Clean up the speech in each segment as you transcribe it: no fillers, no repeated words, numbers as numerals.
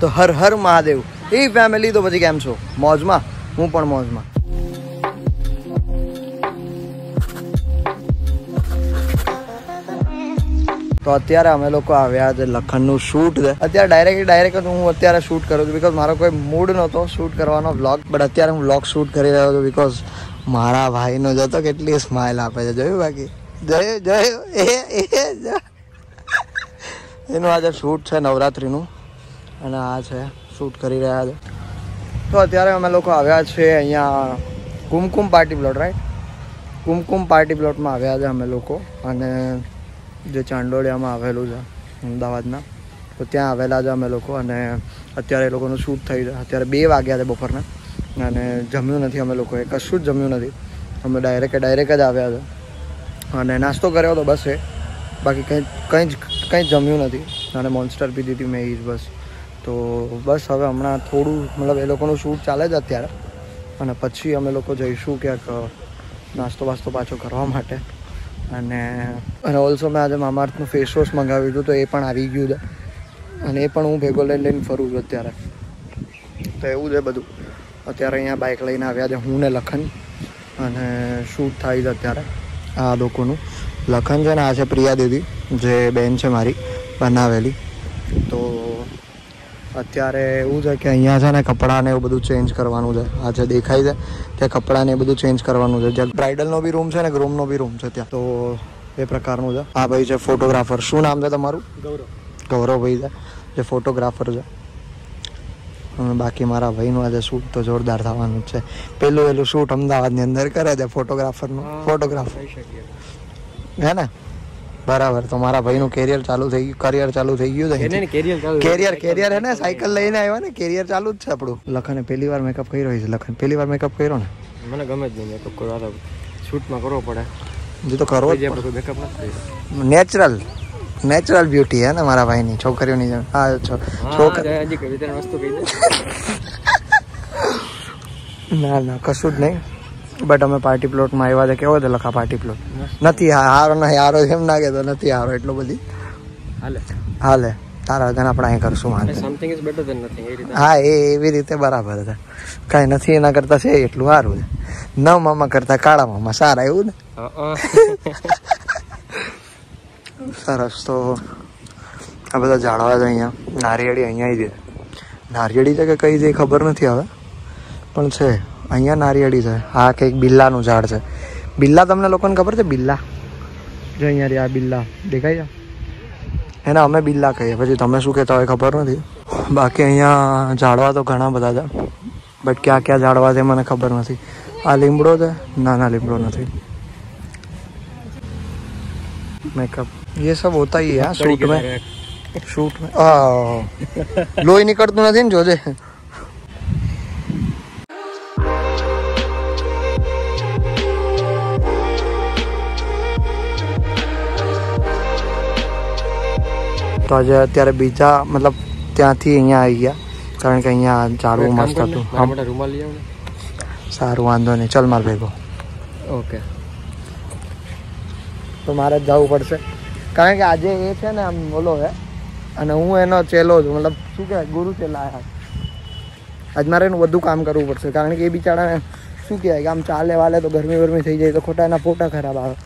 तो हर हर महादेव એ ફેમિલી, તો પછી કેમ છો? મોજમાં? હું પણ મોજમાં. તો અત્યારે અમે લોકો આવ્યા છે લખનનું શૂટ છે. અત્યારે ડાયરેક્ટ હું અત્યારે શૂટ કરું છું બિકોઝ મારો કોઈ મૂડ નહોતો શૂટ કરવાનો વ્લોગ, બટ અત્યારે હું વ્લોગ શૂટ કરી રહ્યો છું બિકોઝ મારા ભાઈનો જતો કેટલી સ્માઇલ આપે છે, જોયું? બાકી જય જય એનું આજે શૂટ છે નવરાત્રિનું અને આ છે શૂટ કરી રહ્યા છે. તો અત્યારે અમે લોકો આવ્યા છે અહીંયા Kumkum party plot, right? Kumkum party પ્લોટમાં આવ્યા છે અમે લોકો અને જે ચાંદોડિયામાં આવેલું છે અમદાવાદના, તો ત્યાં આવેલા છે અમે લોકો અને અત્યારે એ લોકોનું શૂટ થઈ છે. અત્યારે 2 વાગ્યા છે બપોરના અને જમ્યું નથી અમે લોકોએ, કશું જ જમ્યું નથી. અમે ડાયરેક્ટ જ આવ્યા છે અને નાસ્તો કર્યો તો બસ એ, બાકી કંઈ જમ્યું નથી અને મોન્સ્ટર પી દીધી મેં જ બસ. તો બસ હવે હમણાં થોડું મતલબ એ લોકોનું શૂટ ચાલે જ અત્યારે અને પછી અમે લોકો જઈશું ક્યાંક નાસ્તો પાછો કરવા માટે. અને ઓલ્સો મેં આજે મામાઅર્થનું ફેસ વોશ મંગાવ્યું હતું, તો એ પણ આવી ગયું છે અને એ પણ હું ભેગો લઈને ફરું છું અત્યારે. તો એવું છે બધું. અત્યારે અહીંયા બાઇક લઈને આવ્યા છે હું ને લખન અને શૂટ થાય છે અત્યારે આ લોકોનું. લખન છે ને આ છે પ્રિયા દીદી, જે બેન છે મારી બનાવેલી. તો અત્યારે એવું છે કે અહીંયા છે ને કપડાંને એવું બધું ચેન્જ કરવાનું છે. આ જે દેખાય છે ત્યાં કપડાંને એ બધું ચેન્જ કરવાનું છે. જ્યાં બ્રાઇડલનો બી રૂમ છે ને ગ્રૂમનો બી રૂમ છે ત્યાં, તો એ પ્રકારનું છે. આ ભાઈ છે ફોટોગ્રાફર. શું નામ છે તમારું? ગૌરવ ભાઈ છે જે ફોટોગ્રાફર છે. બાકી મારા ભાઈનું આજે શૂટ તો જોરદાર થવાનું છે. પહેલું શૂટ અમદાવાદની અંદર કરે છે ફોટોગ્રાફરનું. ફોટોગ્રાફર હે ને, બરાબર. તો મારા ભાઈનું કરિયર ચાલુ થઈ ગયું છે હે ને. સાયકલ લઈને આવ્યા ને, કરિયર ચાલુ જ છે આપણું. લખને પહેલીવાર મેકઅપ કર્યો છે. લખન પહેલીવાર મેકઅપ કર્યો ને? મને ગમે જ નહીં મેકઅપ કરવાનો, શૂટમાં કરવો પડે. જે તો કરવો જ પડે, મેકઅપ નથી કર્યો. નેચરલ બ્યુટી હે ને મારા ભાઈની, છોકરીઓની જેમ. ના કશું જ નહીં. બટ અમે પાર્ટી પ્લોટમાં આવ્યા હતા. કેવો હતો લખા પાર્ટી પ્લોટ? નથી હારો ને હારો એમ ના કહેતો, નથી હારો એટલો બધી હાલે. તારા વગર આપણે અહીં કરશું વાંધો. હા એ એવી રીતે બરાબર હતા, કાંઈ નથી એના કરતાં છે એટલું સારું છે. નવ મામા કરતાં કાળા મામા સારા, એવું ને? સરસ. તો આ બધા ઝાડવા છે અહીંયા. નારિયેળી અહીંયા જ છે. નારિયેળી છે કે કઈ છે ખબર નથી હવે, પણ છે અહીંયા નારિયેળી છે. આ કંઈક બિલ્લાનું ઝાડ છે. બિલ્લા તમને લોકોને ખબર છે? બિલ્લા જો અહીંયા રે, આ બિલ્લા દેખાય છે એને અમે બિલ્લા કહીએ, પછી તમે શું કહેતા હોય ખબર નથી. બાકી અહીંયા ઝાડવા તો ઘણા બધા છે, બટ ક્યાં ક્યાં ઝાડવા છે મને ખબર નથી. આ લીમડો છે? ના લીમડો નથી. મેકઅપ ये सब होता ही है शूट में लोही निकलतू नहीं ने जोजे। तो आज अत्यारे बीजा मतलब त्यांथी अहींया आई गया कारण के अहींया झाड़ू मस्त हतुं. हमने रूमाल लिया ने सारू वांधो नहीं. चल मार भेगो. ओके तो मारे जाऊ पड़से કારણ કે આજે એ છે ને આમ બોલો હે અને હું એનો ચેલો છું, મતલબ શું કહેવાય, ગુરુ ચેલા. આજ મારે એનું બધું કામ કરવું પડશે કારણ કે એ બિચારાને શું કહેવાય કે આમ ચાલે વાલે તો ગરમી થઈ જાય તો ખોટા એના ફોટા ખરાબ આવે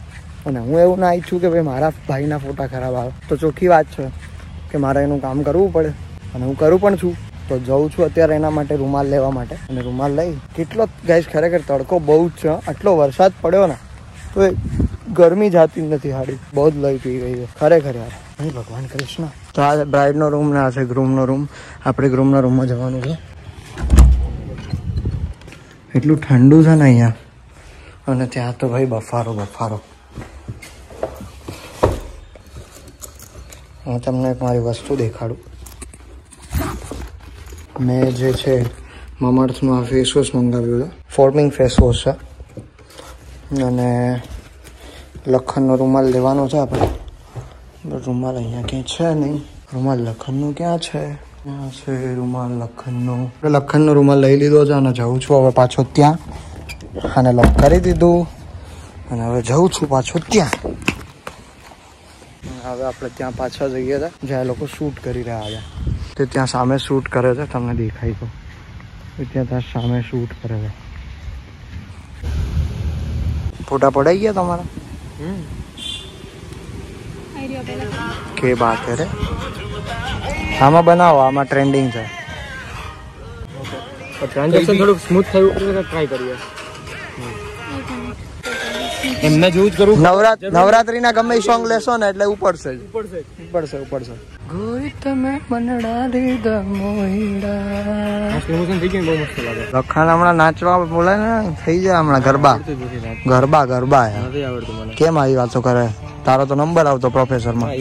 અને હું એવું ના ઈચ્છું કે ભાઈ મારા ભાઈના ફોટા ખરાબ આવે. તો ચોખ્ખી વાત છે કે મારે એનું કામ કરવું પડે અને હું કરું પણ છું. તો જઉં છું અત્યારે એના માટે રૂમાલ લેવા માટે અને રૂમાલ લઈ. કેટલો ગાઈસ ખરેખર તડકો બહુ જ છે. આટલો વરસાદ પડ્યો ને તો ગરમી જાતી નથી હાડી, બહુ જ લઈ પી ગઈ છે ખરેખર યાર. અહીં ભગવાન કૃષ્ણ. તો આ બ્રાઇડનો રૂમ ને આ છે ગ્રૂમનો રૂમ. આપણે ગ્રૂમના રૂમમાં જવાનું છે. એટલું ઠંડુ છે ને અહીંયા અને ત્યાં તો ભાઈ બફારો. હું તમને એક મારી વસ્તુ દેખાડું. મેં જે છે મામાઅર્થનું આ ફેસ વોશ મંગાવ્યું છે. ફોર્મિંગ ફેસ વોશ છે અને લખનનો રૂમાલ લેવાનો છે આપણે. રૂમાલ અહીંયા ક્યાંય છે નહીં. રૂમાલ લખનનું ક્યાં છે? ક્યાં છે રૂમાલ લખનનું? લખનનો રૂમાલ લઈ લીધો છે અને જઉં છું હવે પાછો ત્યાં. અને લોક કરી દીધું અને હવે જઉં છું પાછો ત્યાં. હવે આપણે ત્યાં પાછા જઈએ છીએ જ્યાં લોકો શૂટ કરી રહ્યા છે. तो त्या सामे शूट करे छे, तमने देखाई तो त्या तार सामे शूट करे छे। फोटा पड़ाई गया तुम्हारा? के बात करे, आमा बनाओ, आमा ट्रेंडिंग छे। ट्रांजेक्शन थोड़ा स्मूथ થાય એવું ટ્રાય કરીએ। એમને જ યુઝ કરું। નવરાત્રીના ગમે ઈ સોંગ લેશો ને એટલે ઉપડશે જ ઉપડશે। ગોરી તમે મનડા રે દ મોઈડા આ પ્રમોશન થઈ ગયું, બહુ મસ્ત લાગે। લખાણ હમણા નાચવા બોલે ને થઈ જાય હમણા ગરબા ગરબા ગરબા નથી આવડતું મને। કેમ આવી વાતો કરે? તારો તો નંબર આવતો પ્રોફેસરમાં। એ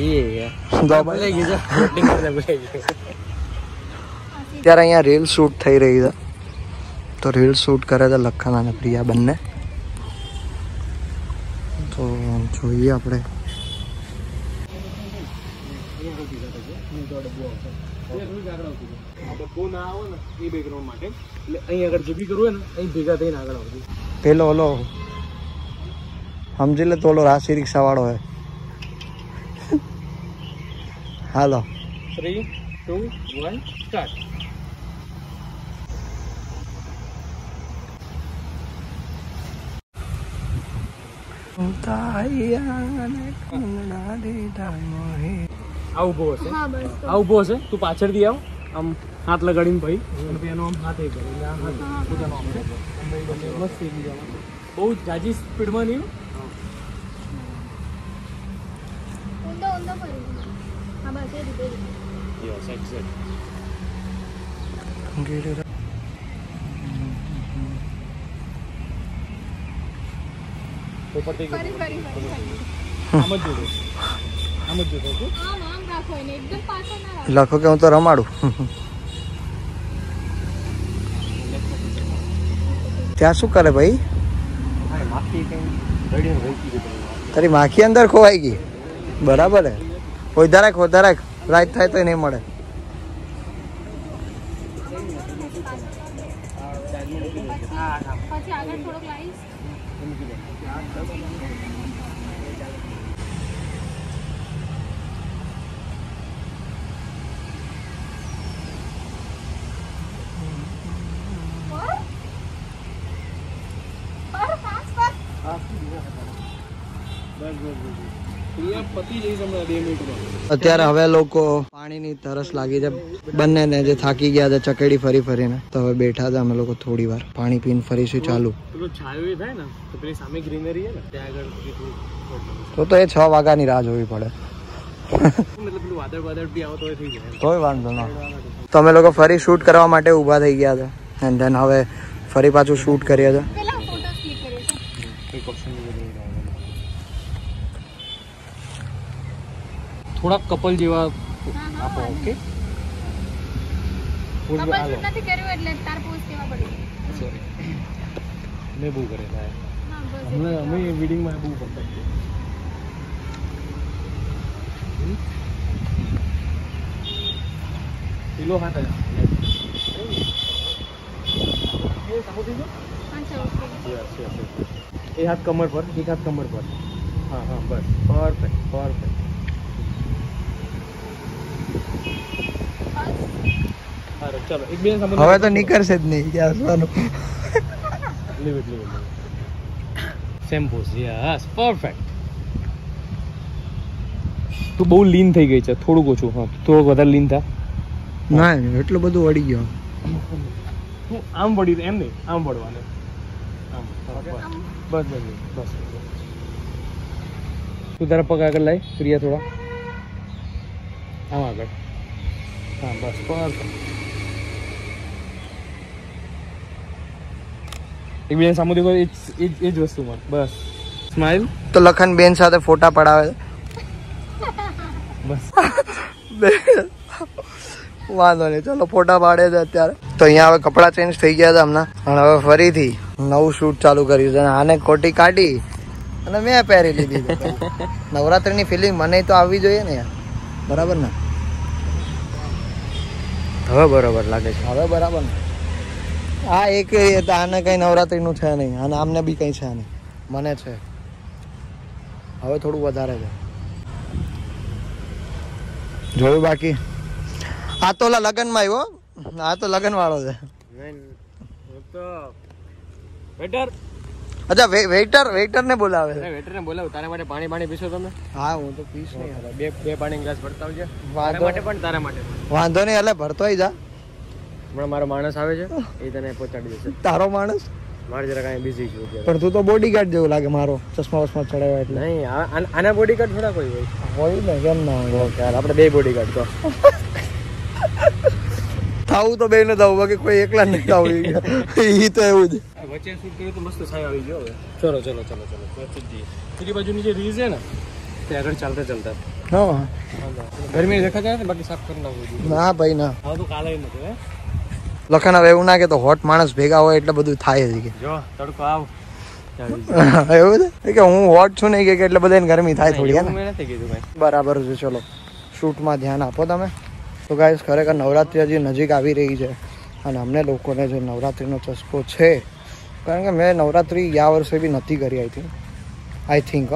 જો બોલે ગઈ જો શૂટિંગ કરને બોલે ગઈ। અત્યારે અહીંયા રીલ શૂટ થઈ રહી છે तो रील शूट करे था लखन और प्रिया बनने। तो जो ये अपने पेलो ओलो समझी ले तो राशि रिक्शा वालों है। Hello 3, 2, 1 start. Yes, ऊपर देखो समझ जो समझ जो देखो। हां मान रखो ने एकदम पाछो ना रखो। लखो के हूं तो रमाडू। क्या सु करे भाई? भाई माखी कहीं गड़ी में रही थी, तेरी माखी अंदर खोएगी। बराबर है, कोई दरक हो दरक रात થાય તો नहीं મળે। પછી આગળ થોડું લાઈસ અત્યારે હવે લોકો પાણીની તરસ લાગી છે બંનેને, જે થાકી ગયા છે ચકેડી ફરી ફરીને। તો હવે બેઠા હતા અમે લોકો થોડી વાર, પાણી પીને ફરીશું ચાલુ। તો એ 6 વાગ્યાની રાહ જોવી પડે। કોઈ વાંધો ના। તો અમે લોકો ફરી શૂટ કરવા માટે ઊભા થઈ ગયા હતા એન્ડ ધેન હવે ફરી પાછું શૂટ કરીએ છીએ। थोड़ा कपल जेवा आपो। ओके कपल शूट નથી કર્યું એટલે તાર પોઝ કેવા પડે? મે બહુ કરેલા હે। હા બસ અમે વીડિંગ માં બહુ કરતા છે। કિલો હાથ આ એ સમો દીજો। અચ્છા ઓકે એ હાથ કમર પર, એક હાથ કમર પર। હા હા બસ પરફેક્ટ પરફેક્ટ। चलो एक बेन समझ હવે તો નીકળશે જ નહીં કે હસવાનું। Limit same pose. Yes perfect. તું બહુ લીન થઈ ગઈ છે, થોડું ઓછું। હા થોડું વધારે લીન થા ના, એટલો બધો વળી ગયો। હું આમ વળી એમ નહીં, આમ વળવાનું આમ। બસ બસ બસ। તું તારા પગ આગળ લાય પ્રિયા, થોડા આમ આગળ। હા બસ પરફેક્ટ। एक बेन सामू देखो, एज वस्तु मत बस स्माइल। तो लखन बेन साथे फोटा पड़ावे बस। वांधो नहीं, चलो फोटा पाड़े છે અત્યારે। તો અહીંયા હવે કપડા ચેન્જ થઈ ગયા હતા હમણાં, અને હવે ફરીથી નવું શૂટ ચાલુ કર્યું છે। આને કોટી કાઢી અને મેં પહેરી લીધી। નવરાત્રીની ફિલિંગ મને તો આવવી જોઈએ ને યાર, બરાબર ને? હવે બરાબર લાગે છે, હવે બરાબર ને? આ એક આને કઈ નવરાત્રી નું છે નહીં, અને આમને બી કઈ છે નહીં, મને છે। હવે થોડું વધારે છે, જોયું બાકી। आ तो लगन में आयो, आ तो लगन वालों से। नहीं तो वेटर। अच्छा वेटर ने बोलावे। अरे वेटर ने बोलावे तारे माटे पानी पीसो तमे? हां हूं तो पीस नहीं यार, बे पानी ग्लास भरता होजे। तारे माटे पण तारे माटे। वांधो नहीं એટલે ભરતોય જા। હમણાં મારો માણસ આવે છે, એ તને પહોંચાડી દેશે। તારો માણસ? મારે જરા કાઈ બીઝી છું અત્યારે। પણ તું તો બોડીગાર્ડ જેવો લાગે મારો, ચશ્મા વસમાં ચડાવ્યા એટલે। નહીં આના બોડીગાર્ડ થોડા કોઈ હોય। હોય ને કેમ ના હોય યાર, આપણે બે બોડીગાર્ડ તો। થાઉ તો બેને થાઉ, બાકી કોઈ એકલા ન થાઉ। ઈ તો એવું જ વચ્ચે શૂટ કર્યું તો મસ્ત છાય આવી ગયો હવે। ચલો પહોંચી જઈએ બીજી બાજુની જે રીઝ છે ને તે આગળ ચાલતા હા ગરમી દેખા જાય ને બાકી સાફ કરી નાખું। ના ભાઈ ના, હા તો કાલે ન કે લખન હવે એવું ના કે તો હોટ માણસ ભેગા હોય એટલે બધું થાય જ કે જો તડકો આવ એવું છે કે હું હોટ છું નહીં કે એટલે બધાને ગરમી થાય થોડી હે ને। મેં નથી કીધું ભાઈ, બરાબર છે। ચલો શૂટ માં ધ્યાન આપો તમે। तो गाइस खरेखर नवरात्रि हजी नजीक आ रही है और अमने लोगों ने जो नवरात्रिनो चस्को है, कारण के मैं नवरात्रि या वर्षे भी नहीं करी आई थिंक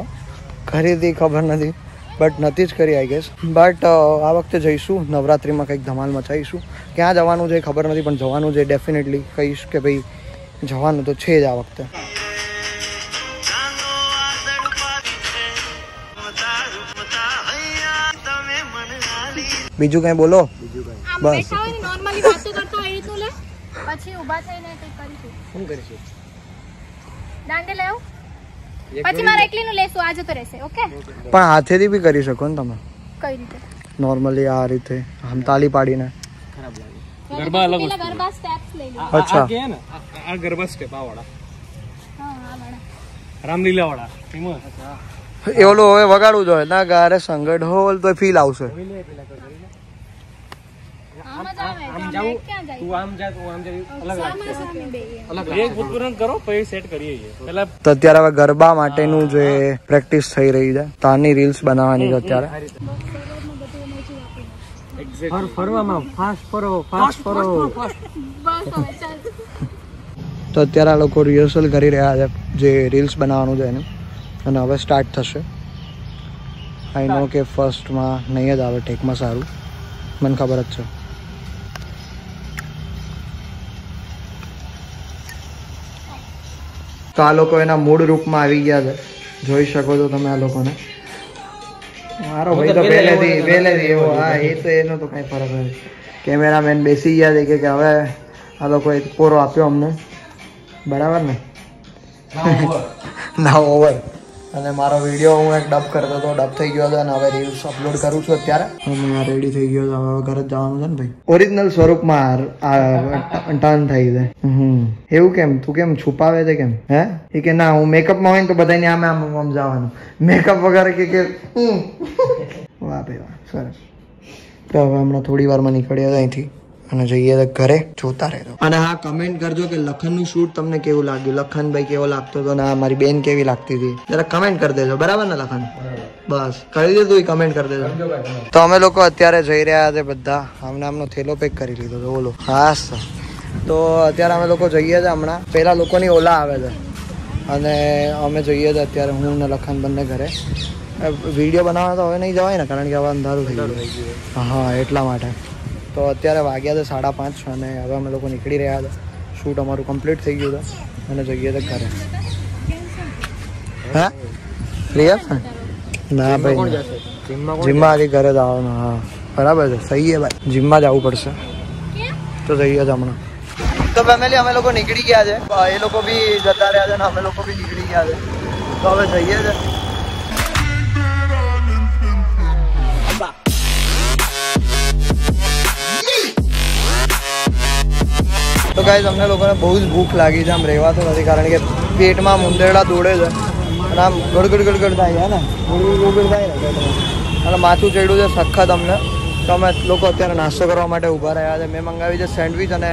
करी थी खबर नहीं बट नहीं करी आई गेस। बट आ वखते जईशू नवरात्रि में कहीं धमाल मचाईशू। क्या जवानुं छे खबर नहीं पण जवानुं छे डेफिनेटली। कहीश कि भाई जवानुं तो है ज आ वखते। બીજું કઈ બોલો? બસ બેઠા હોય ને નોર્મલી વાતો કરતો એ રીતનું લે, પછી ઊભા થઈને કઈ કરીશું। શું કરીશું? દાંડે લેવ પછી મારા એકલીનું લેશું, આજે તો રહેશે। ઓકે પણ હાથેથી ભી કરી શકો ને તમે। કઈ રીતે? નોર્મલી આ રીતે આમ તાળી પાડીને। ખરાબ લાગે। ગરબા અલગ હોય, ગરબા સ્ટેપ્સ લઈ લે। અચ્છા આ કે ને આ ગરબા સ્ટેપ આ વાળા, હા આ વાળા રામલીલા વાળા ફેમસ। અચ્છા એ ઓલો હવે વગાડું જો ના ગારે સંગડ હોલ તો ફીલ આવશે। તો અત્યારે હવે ગરબા માટેનું જે પ્રેક્ટિસ થઈ રહી છે તાની રીલ્સ બનાવવાની છે અત્યારે। ફરવામાં ફાસ્ટ ફરો તો અત્યારે આ લોકો રિહર્સલ કરી રહ્યા છે જે રીલ્સ બનાવવાનું છે એનું, અને હવે સ્ટાર્ટ થશે। આઈ નો કે ફર્સ્ટમાં નહીં જ આવે ટેકમાં સારું, મને ખબર જ છે। તો આ લોકો એના મૂળ રૂપમાં આવી ગયા છે, જોઈ શકો છો તમે આ લોકોને। મારો ભાઈ તો પહેલેથી એવો, હા એ તો એનો તો કાંઈ ફરક નથી। કેમેરામેન બેસી ગયા છે કે હવે આ લોકોએ કોરો આપ્યો અમને, બરાબર ને? ના ઓવર। અને મારો વિડીયો હું એક ડબ કરતો હતો, ડબ થઈ ગયો હતો અને હવે રીલ્સ અપલોડ કરું છું અત્યારે। હું રેડી થઈ ગયો છું, હવે ઘરે જવાનું છે ને ભાઈ। ઓરિજિનલ સ્વરૂપમાં ટર્ન થઈ છે। એવું કેમ તું કેમ છુપાવે છે કેમ? હે એ કે ના હું મેકઅપમાં હોય ને તો બધાને આમ આમ આમ જવાનું, મેકઅપ વગર કે વાહ ભાઈ વાહ સરસ। તો હવે હમણાં થોડી વારમાં નીકળ્યા હતા અહીંથી અને જઈએ ઘરે, જોતા રહેજો। અને હા કમેન્ટ કરજો કે લખનનું શૂટ તમને કેવું લાગ્યું, લખનભાઈ કેવો લાગતો હતો ને મારી બેન કેવી લાગતી હતી, જરા કમેન્ટ કરી દેજો, બરાબર ને લખન? બસ કરી દેજો, એ કમેન્ટ કરી દેજો। તો અમે લોકો અત્યારે જઈ રહ્યા છે બધા, આમને આમનો થેલો પેક કરી લીધો તો બોલો ખાસ। તો અત્યારે અમે લોકો જઈએ છીએ હમણાં, પહેલાં લોકોની ઓલા આવે છે અને અમે જઈએ છીએ અત્યારે હું ને લખન બંને ઘરે। વિડીયો બનાવવા તો હવે નહીં જવાય ને, કારણ કે હવે અંધારું થઈ ગયું, હા એટલા માટે। તો અત્યારે વાગ્યા હતા 5:30 અને હવે અમે લોકો નીકળી રહ્યા હતા। શૂટ અમારું કમ્પ્લીટ થઈ ગયું હતું અને જઈએ તો ઘરે। હા ક્લિયર ના ભાઈ, જીમમાં આજે ઘરે જ આવવાનું। હા બરાબર છે, સહી છે ભાઈ, જીમમાં જ આવવું પડશે। તો જઈએ તો હમણાં તો ફેમિલી અમે લોકો નીકળી ગયા છે, એ લોકો બી જતા રહ્યા છે ને અમે લોકો બી નીકળી ગયા છે। તો હવે જઈએ છે। તો ગાઈઝ અમને લોકોને બહુ જ ભૂખ લાગી છે, આમ રહેવાતો નથી કારણ કે પેટમાં મુંદરડા દોડે છે અને આમ ગડગડ થાય ને, ગડગડ થાય ને અને માથું ચડ્યું છે સખત અમને। તો અમે લોકો અત્યારે નાસ્તો કરવા માટે ઊભા રહ્યા છે। મેં મંગાવી છે સેન્ડવિચ અને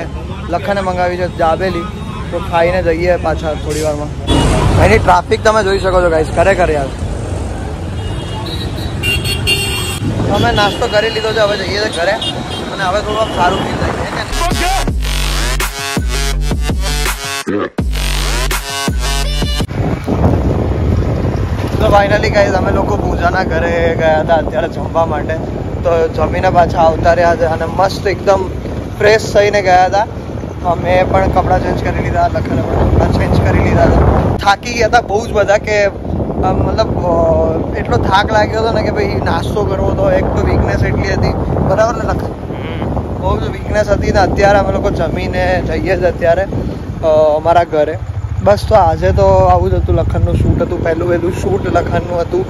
લખને મંગાવી છે દાબેલી, તો ખાઈને જઈએ પાછા થોડી વારમાં। એની ટ્રાફિક તમે જોઈ શકો છો ગાઈઝ, ખરેખર યાર। અમે નાસ્તો કરી લીધો છે, હવે જઈએ છીએ ઘરે અને હવે થોડું સારું ફીલ થાય છે ને। फाइनली गाइस अमे लोग पूजाना घरे गया था अत्यारे जमवा माटे तो जमीने पाछा आवता रह्या अने मस्त एकदम फ्रेश थईने गया था। अमे पण कपड़ा चेन्ज करी लीधा, लखने पण कपड़ा चेन्ज करी लीधा था। थाकी गया था बहुत ज बधा के मतलब एटलो थाक लाग्यो तो ने के भाई नास्तो करवो तो एक तो वीकनेस एटली हती बराबर ने लख बहुत वीकनेस हती ने अत्यारे अमे लोग जमीने जईए छे अत्यारे अमारा घरे। बस तो आज तो आउज हतुं लखनू शूट हतुं पहलू वहलू शूट लखनू हतुं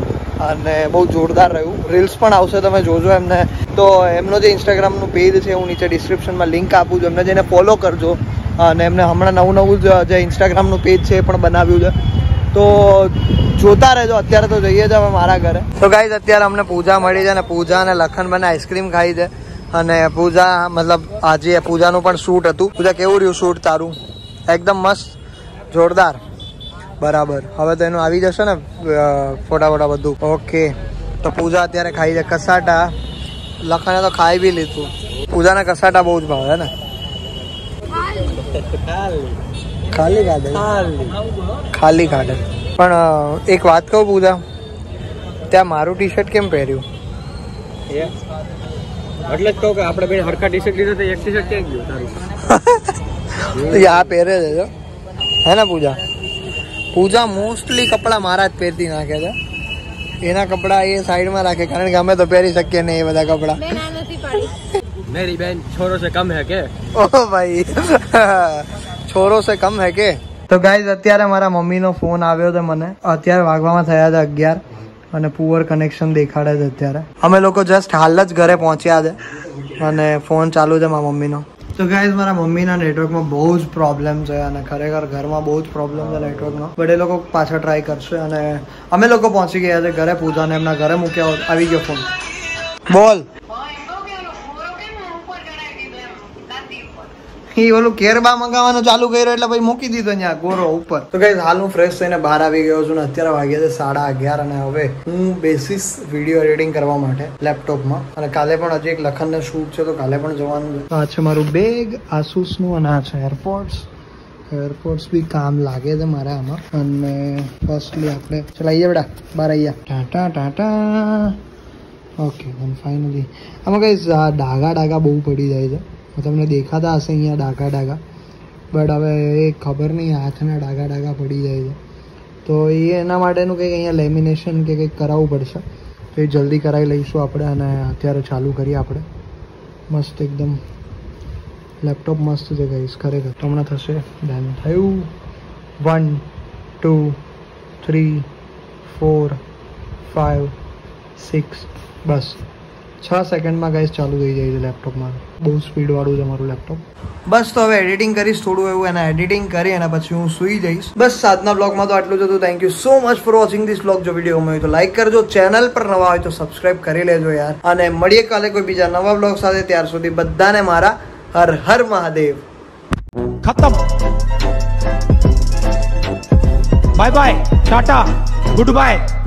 अने बहुत जोरदार रह्युं। रील्स पण आवशे तमे जोजो एमने तो एमनो जे इंस्टाग्राम नो पेज छे हूँ नीचे डिस्क्रिप्शन में लिंक आपू छुं एमने जेने फॉलो करजो अने एमने हमणां नवुं नवुं जे इंस्टाग्राम नो पेज छे पण बनाव्युं छे तो जोता रहेजो। अत्यारे तो जईए छे हवे मारा घरे। तो गाइस अत्यारे अमने पूजा मळी छे ने पूजा ने लखन बने आइस्क्रीम खाई छे अने पूजा मतलब आजे पूजानुं पण शूट हतुं। पूजा केवुं रह्युं शूट तारुं? एकदम मस्त जोरदार बराबर। हवे तो एनु आवी जशे ने फोटा फोटा बधुं ओके। तो पूजा अत्यारे खाई छे कसाटा, लखने तो खाई भी लीधुं। पूजा ने कसाटा बहुत भावे ने खाली खाधे खाली खाधे। पण एक बात कहूं पूजा, त्या मारू टी शर्ट केम पहेर्युं? એટલે જ કહું કે આપણે બે હરખા ટી શર્ટ લીધા તો એક ટી શર્ટ ક્યાં ગયું તારું? તો આ પહેરે છે જો है ना पूजा। पूजा मोस्टली कपड़ा मारा ज पहरती नाखे छे एना कपड़ा ये साइड में राखे कारण के हमें तो पहरी सके नहीं ये बधा कपड़ा। मैं ना नथी पाडी मेरी बहन छोरो से कम है के? ओ भाई छोरो से कम है के? तो गाइस अत्यारे मारा मम्मी नो फोन आव्यो छे मने अत्यारे वागवामां थया छे 11 अने पुअर कनेक्शन देखाड़े छे। अत्यारे अमे लोको जस्ट हाल ज घरे पहोंच्या छे अने फोन चालू छे मारा मम्मी नो। तो गाइज मारा मम्मी ना नेटवर्क में बहुत ज प्रॉब्लम है और खरेखर घर में बहुत प्रॉब्लम है नेटवर्क में बट ए लोग पाछा ट्राय करशे। अमे लोग पहुंची गया है घरे। पूजा ने एमना घरे मूक्या आवी गयो फोन। बोल ओलू केरबा मंगाववानुं चालू कर्युं एटले भाई मूकी दीधो न्या गोरो उपर। तो गाइज हाल हूँ फ्रेश थईने बहार आवी गयो छुं। अत्यारे वाग्या छे 11:30 अने हवे हूँ बेसिस विडियो एडिटिंग करवा माटे लेपटॉप मां अने काले पण हजी एक लखनने शूट छे तो काले पण जवानुं छे। आ छे मारुं बेग आसूस नुं अने आ छे एयरपोर्ट्स। एयरपोर्ट्स बी काम लागे छे मारे आमां अने फर्स्टली आपणे चल आईए बेटा बहार आईए tata tata okay. And finally आमां गाइज डागा डागा बहु पड़ी जाय छे तमने देखा था हशे अहींया डागा डागा बट हवे खबर नहीं हाथ में डागा डागा पड़ी जाए छे तो ये एना माटेनुं कंईक अहींया लेमिनेशन के कंईक कराववुं पड़शे तो ये जल्दी करावी लईशुं आपणे अने अत्यारे चालू करीए आपणे। मस्त एकदम लैपटॉप मस्त छे गाइस खरेखर। तो हमणां थशे डन थयुं 1 2 3 4 5 6 बस 6 सेकंड में गाइस चालू थी जाए लैपटॉप में। बहुत स्पीड वालू है मारू लैपटॉप। बस तो हवे एडिटिंग करीश थोड़ू एवं एना एडिटिंग करी अने पछी हूँ सुई जाइश। बस साजना ब्लॉग में तो आटलू ज हतुं। Thank you so much for watching this blog. जो विडियो गम्यो होय तो लाइक करजो, चेनल पर नवा होय तो सब्सक्राइब करी लेजो यार अने मळीए काले कोई बीजा नवा ब्लॉग साथे। त्यार सुधी बधाने मारा हर हर महादेव। खत्म bye bye tata good bye.